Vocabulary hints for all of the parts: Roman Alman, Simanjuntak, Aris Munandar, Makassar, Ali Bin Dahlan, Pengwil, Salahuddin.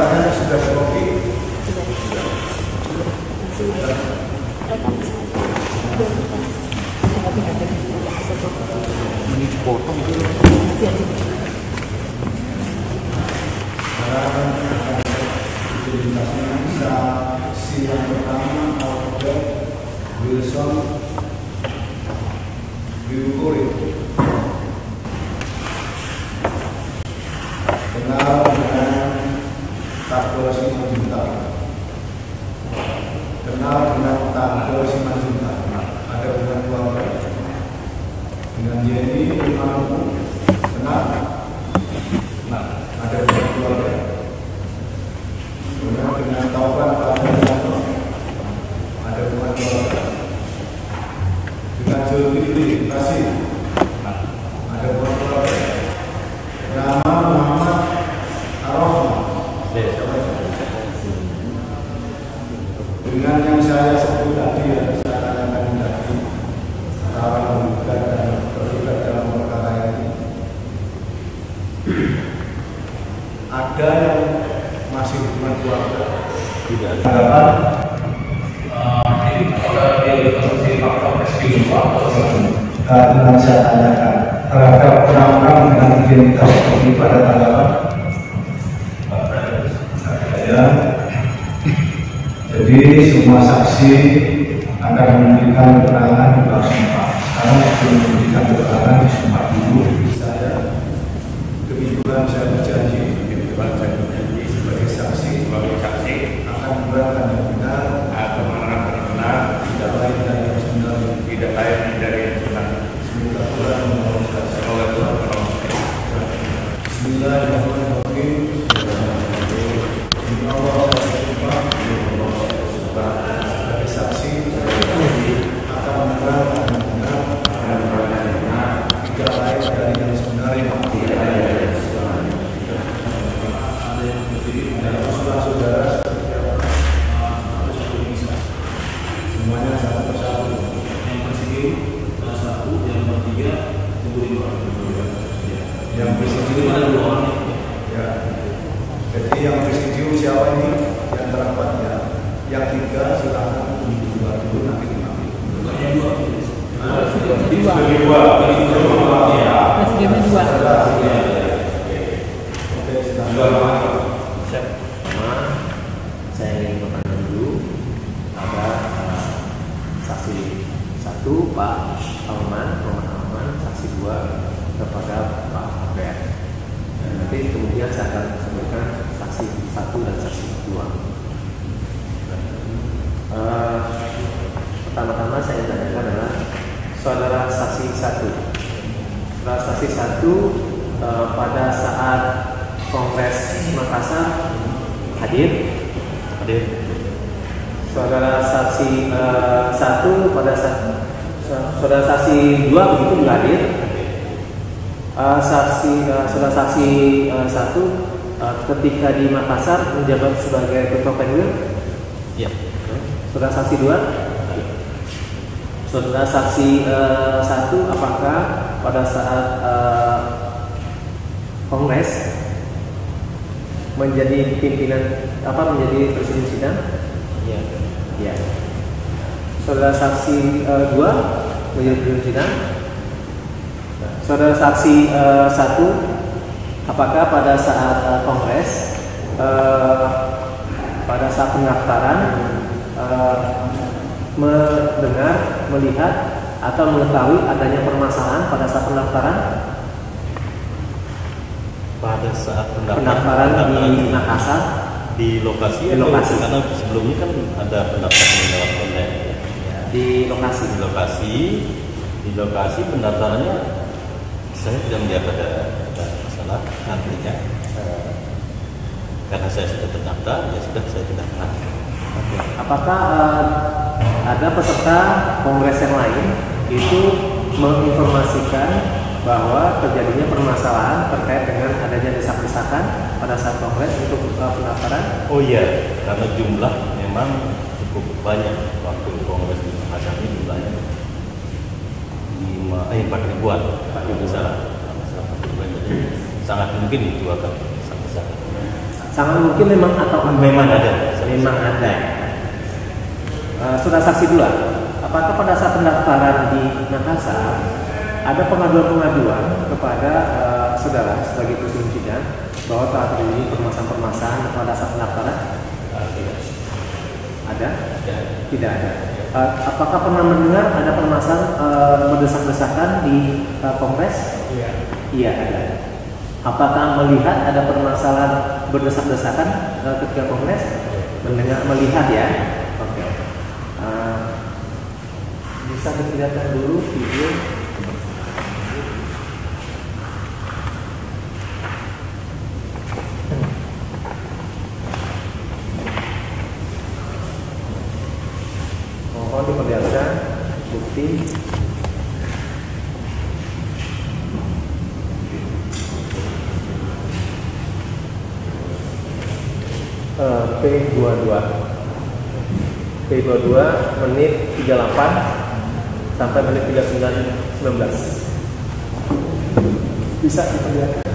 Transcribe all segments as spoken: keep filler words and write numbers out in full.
Anak-anak sudah kopi? Sudah. Sudah. Ini dipotong itu. Yang pertama outlet Wilson diukur kenal dengan kalkulasi Simanjuntak, kenal dengan kalkulasi Simanjuntak ada hubungan keluarga dengan dia ini mampu kenal nah ada hubungan keluarga dengan dengan Taufan dengan yang saya sebut tadi ya, saya tanyakan tadi antara penggugat dan tergugat dalam perkara ini ada yang masih hubungan keluarga tidak ada yang saya tanyakan terhadap penangkap dengan identitas ini pada tanggal saya. Jadi semua saksi akan memberikan keterangan di bawah sumpah. Sekarang sebelum memberikan keterangan di sumpah dulu. Saya kebetulan saya berjanji kebetulan saya berjanji sebagai saksi sebagai saksi akan menerangkan yang benar atau menerangkan yang benar tidak lain dari yang benar tidak lain dari yang benar. Semoga Tuhan menolong kita. Semoga Tuhan menolong kita. Bismillahirrahmanirrahim. Yang presidium ada dua orang ya. Jadi yang presidium siapa ini? Yang terapat ya. Yang tiga silahkan dua dulu nanti lima. Yang dua. Dua. Dua. Dua. Ya. Presidiumnya dua. Ya. Oke silahkan. Pertama, saya ingin bertanya dulu ada uh, saksi satu Pak Alman, Roman Alman, saksi dua kepada Pak H P R. Dan nanti kemudian saya akan sebutkan saksi satu dan saksi dua. Uh, Pertama-tama saya tanyakan adalah saudara saksi satu. Saudara saksi satu uh, pada saat Kongres Makassar hadir, hadir. Saudara saksi uh, satu pada saat saudara saksi dua begitu nggak hadir. Uh, saksi uh, saudara saksi uh, satu uh, ketika di Makassar menjabat sebagai ketua Penwil, ya. Saudara saksi dua, ya. Saudara saksi uh, satu apakah pada saat uh, Kongres menjadi pimpinan apa menjadi presiden sidang, ya, ya. Saudara saksi uh, dua menjadi presiden sidang. Saudara saksi uh, satu, apakah pada saat uh, kongres, uh, pada saat pendaftaran uh, mendengar, melihat, atau mengetahui adanya permasalahan pada saat pendaftaran? Pada saat pendaftaran, pendaftaran, pendaftaran di Makassar, di lokasi, di lokasi. Karena sebelumnya kan ada pendaftaran lewat online. Di lokasi, di lokasi, di lokasi pendaftarannya. Saya tidak melihat ada, ada masalah nantinya uh, karena saya sudah terdaftar, ya sudah saya tidak pernah. Okay. Apakah uh, ada peserta kongres yang lain itu menginformasikan bahwa terjadinya permasalahan terkait dengan adanya desak-desakan pada saat kongres untuk uh, pendaftaran? Oh iya, karena jumlah memang cukup banyak waktu kongres di Makassar ini jumlahnya. Eh, empat ribuan, empat ribu salah, sangat mungkin itu akan besar-besar. sangat mungkin memang atau memang ada, memang ada. Uh, sudah saksi dulu, apakah pada saat pendaftaran di Makassar ada pengaduan-pengaduan kepada uh, saudara sebagai pesusun sidang bahwa telah terjadi permasalahan-permasalahan pada saat pendaftaran? Uh, tidak. Ada? Tidak. Tidak ada. Uh, apakah pernah mendengar ada permasalahan uh, berdesak-desakan di uh, Kongres? Iya. Iya ada. Apakah melihat ada permasalahan berdesak-desakan uh, ketika Kongres? Mendengar melihat ya. Oke. Okay. Uh, bisa diperlihatkan dulu video. Mohon diperlihatkan bukti. P dua puluh dua menit tiga puluh delapan sampai menit tiga puluh sembilan, sembilan belas bisa diperlihatkan.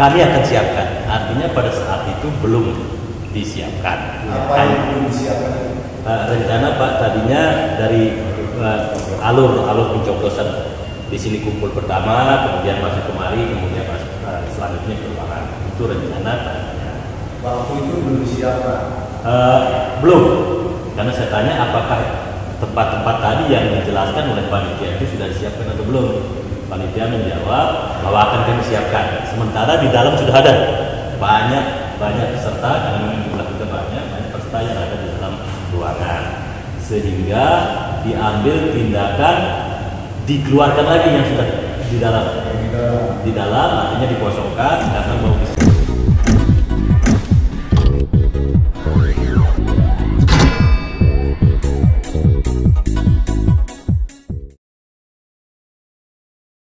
Kami akan siapkan, artinya pada saat itu belum disiapkan. Apa yang belum disiapkan? Uh, rencana Pak tadinya dari uh, alur alur pencoblosan di sini kumpul pertama, kemudian masuk kemari, kemudian masuk uh, selanjutnya keluaran. Itu rencana. Waktu itu belum disiapkan? Uh, belum, karena saya tanya apakah tempat-tempat tadi yang dijelaskan oleh panitia itu sudah disiapkan atau belum? Panitia menjawab bahwa akan kami siapkan. Sementara di dalam sudah ada banyak banyak peserta, karena jumlah kita banyak, banyak peserta yang ada di dalam ruangan, sehingga diambil tindakan dikeluarkan lagi yang sudah di dalam. Di dalam artinya dikosongkan, karena mau